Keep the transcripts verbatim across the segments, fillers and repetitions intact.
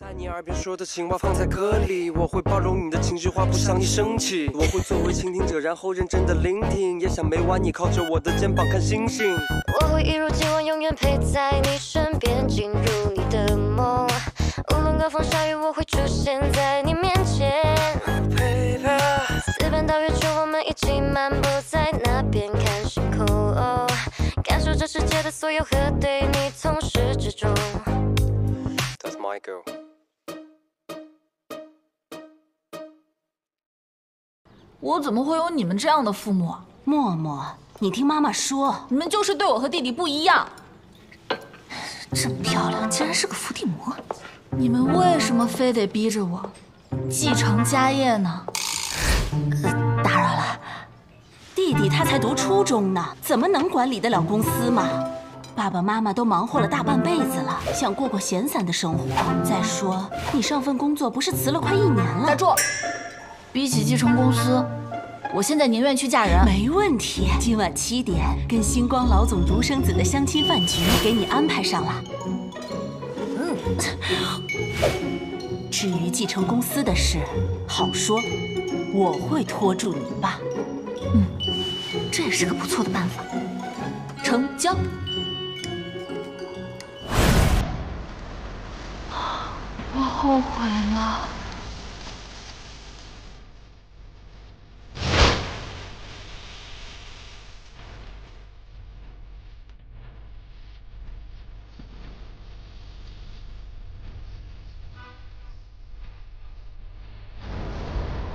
在你耳边说的情话放在歌里，我会包容你的情绪化，不想你生气。我会作为倾听者，然后认真的聆听，也想每晚你靠着我的肩膀看星星。我会一如既往，永远陪在你身边，进入你的梦。无论刮风下雨，我会出现在你面前。Baby， 四面到月球，我们一起漫步在那边看星空，哦，感受这世界的所有和对你从始至终。 That's my girl。 我怎么会有你们这样的父母？默默，你听妈妈说，你们就是对我和弟弟不一样。这么漂亮，竟然是个伏地魔！你们为什么非得逼着我继承家业呢？呃，打扰了，弟弟他才读初中呢，怎么能管理得了公司嘛？ 爸爸妈妈都忙活了大半辈子了，想过过闲散的生活。再说，你上份工作不是辞了快一年了？打住！比起继承公司，我现在宁愿去嫁人。没问题，今晚七点跟星光老总独生子的相亲饭局给你安排上了。嗯，至于继承公司的事，好说，我会拖住你爸。嗯，这也是个不错的办法。成交。 我后悔了。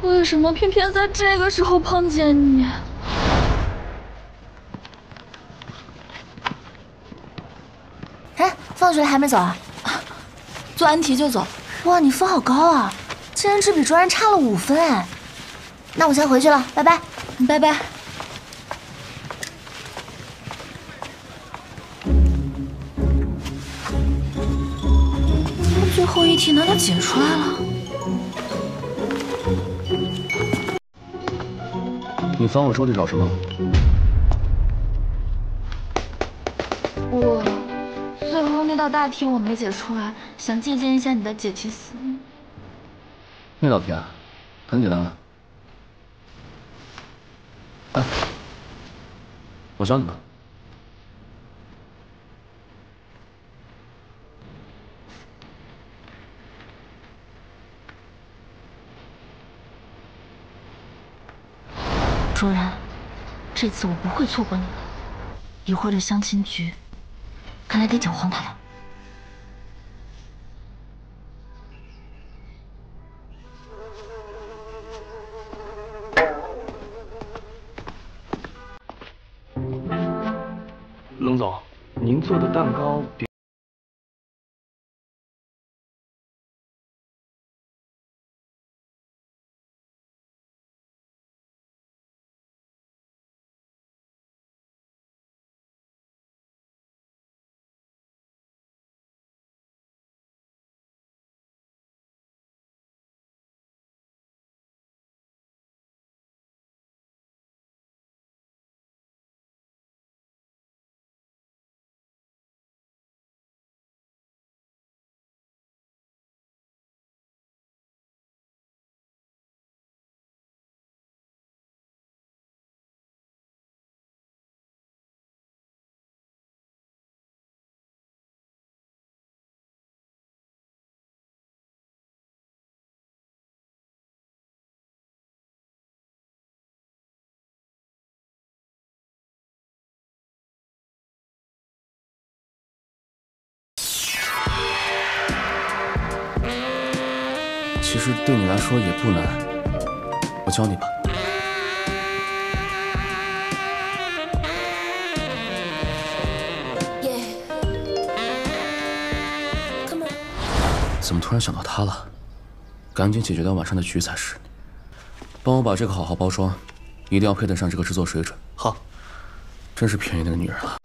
为什么偏偏在这个时候碰见你？ 放学还没走啊？做完题就走。哇，你分好高啊，竟然只比卓然差了五分哎！那我先回去了，拜拜，拜拜。最后一题难道解出来了？你翻我桌子找什么？我。 那道大题我没解出来，想借鉴一下你的解题思路。那道题啊，很简单啊。哎，我教你吧。卓然，这次我不会错过你了。一会儿的相亲局，看来得搅黄他了。 冷总，您做的蛋糕比…… 其实对你来说也不难，我教你吧。怎么突然想到他了？赶紧解决掉晚上的局才是。帮我把这个好好包装，一定要配得上这个制作水准。好，真是便宜那个女人了。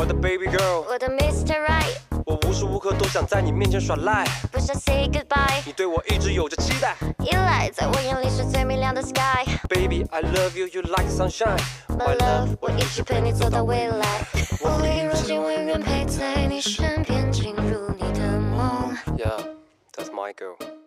我的 baby girl， 我的 mister Right， 我无时无刻都想在你面前耍赖，不想 say goodbye， 你对我一直有着期待，依赖在我眼里是最明亮的 sky。Baby I love you， you like sunshine。My love， 我一起陪你走到未来。我会用尽永远陪在你身边，进入你的梦。Yeah，that's my girl。